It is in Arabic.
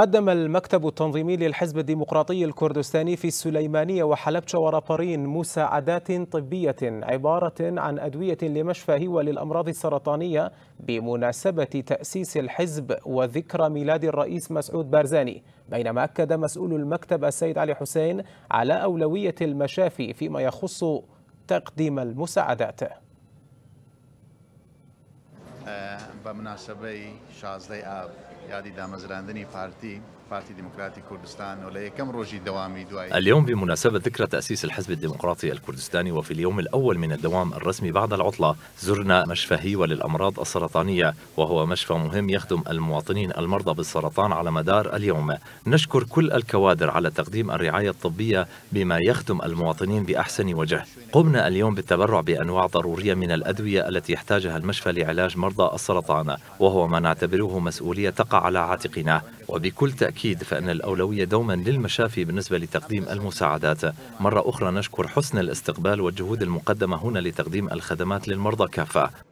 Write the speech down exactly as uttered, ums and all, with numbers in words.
قدم المكتب التنظيمي للحزب الديمقراطي الكردستاني في السليمانية وحلبشة ورابارين مساعدات طبية عبارة عن أدوية لمشفى هوى للأمراض السرطانية بمناسبة تأسيس الحزب وذكرى ميلاد الرئيس مسعود بارزاني، بينما أكد مسؤول المكتب السيد علي حسين على أولوية المشافي فيما يخص تقديم المساعدات. به مناسبه شانزده آب اليوم بمناسبة ذكرى تأسيس الحزب الديمقراطي الكردستاني وفي اليوم الأول من الدوام الرسمي بعد العطلة، زرنا مشفى هوى للأمراض السرطانية، وهو مشفى مهم يخدم المواطنين المرضى بالسرطان على مدار اليوم. نشكر كل الكوادر على تقديم الرعاية الطبية بما يخدم المواطنين بأحسن وجه. قمنا اليوم بالتبرع بأنواع ضرورية من الأدوية التي يحتاجها المشفى لعلاج مرضى السرطان، وهو ما نعتبره مسؤولية تقع على عاتقنا، وبكل تأكيد فإن الأولوية دوما للمشافي بالنسبة لتقديم المساعدات. مرة أخرى نشكر حسن الاستقبال والجهود المقدمة هنا لتقديم الخدمات للمرضى كافة.